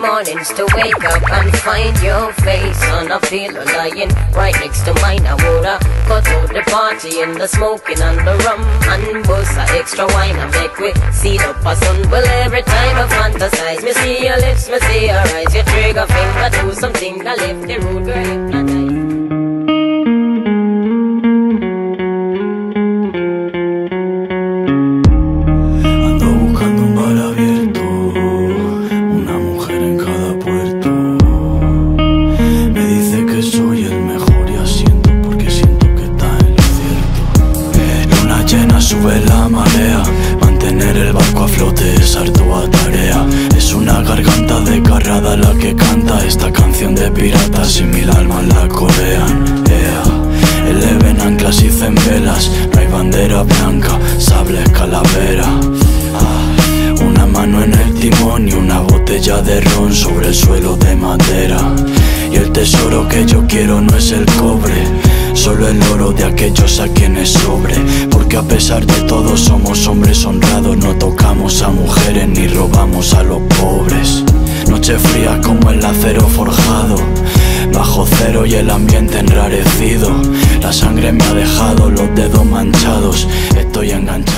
mornings to wake up and find your face on a pillow lying right next to mine. I woulda cut out the party and the smoking and the rum and bust a extra wine and make we seal up a sun. Well, every time I fantasize, me see your lips, me see your eyes, your trigger finger do something that left the road girl hypnotized. Sube la marea, mantener el barco a flote es ardua tarea. Es una garganta de carrada la que canta esta canción de piratas y mil almas la corean. Yeah. Eleven anclas y cen velas, no hay bandera blanca, sable calavera. Ah. Una mano en el timón y una botella de ron sobre el suelo de madera. Y el tesoro que yo quiero no es el cobre, solo el oro de aquellos a quienes sobre. Porque a pesar de todo somos hombres honrados, no tocamos a mujeres ni robamos a los pobres. Noche fría como el acero forjado, bajo cero y el ambiente enrarecido. La sangre me ha dejado los dedos manchados, estoy enganchado.